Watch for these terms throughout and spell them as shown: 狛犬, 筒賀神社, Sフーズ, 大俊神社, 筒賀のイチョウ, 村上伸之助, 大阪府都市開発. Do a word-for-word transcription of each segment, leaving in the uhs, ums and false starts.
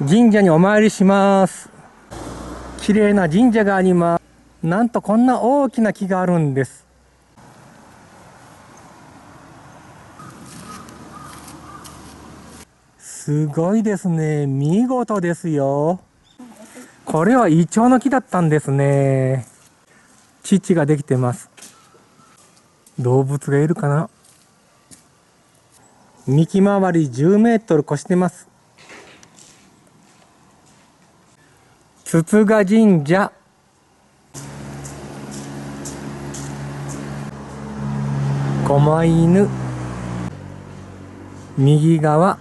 神社にお参りします。綺麗な神社があります。なんとこんな大きな木があるんです。すごいですね。見事ですよ。これはイチョウの木だったんですね。乳ができてます。動物がいるかな。幹回りじゅうメートル越してます。筒賀神社。狛犬。右側。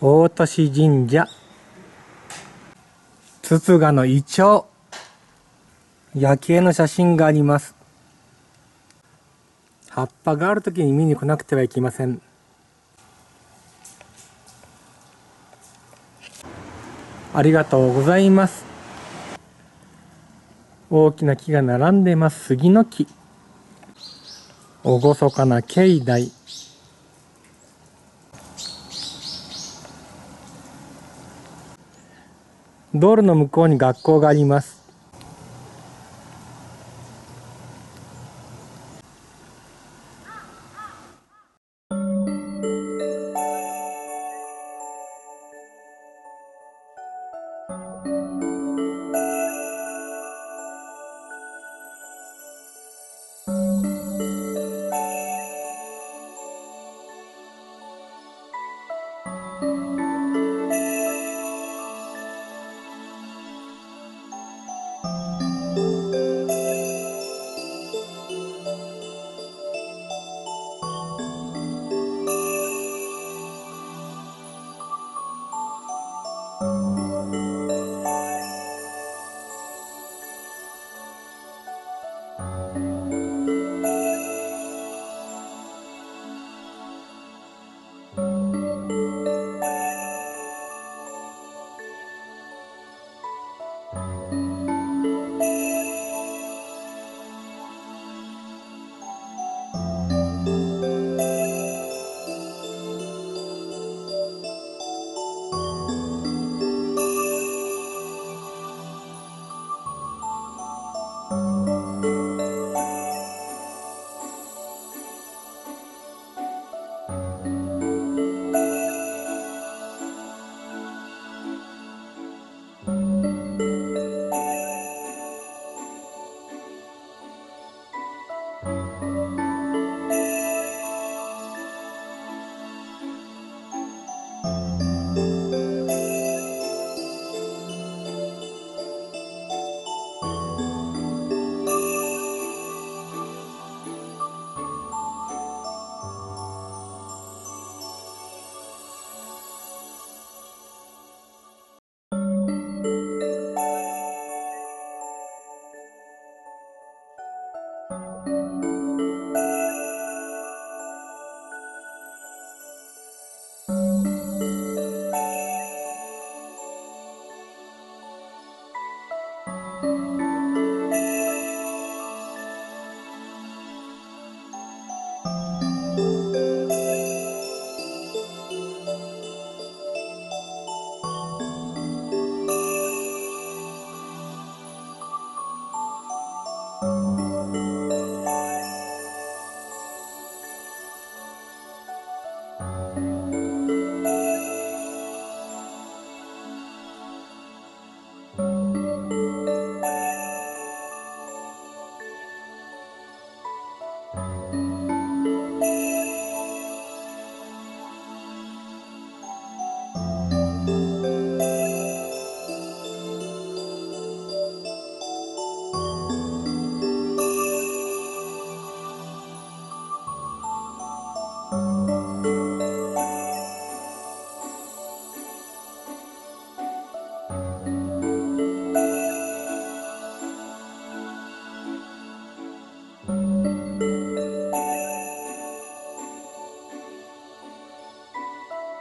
大俊神社。筒賀のイチョウ。夜景の写真があります。葉っぱがあるときに見に来なくてはいけません。ありがとうございます。大きな木が並んでいます。杉の木。厳かな境内。道路の向こうに学校があります。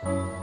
Thank you.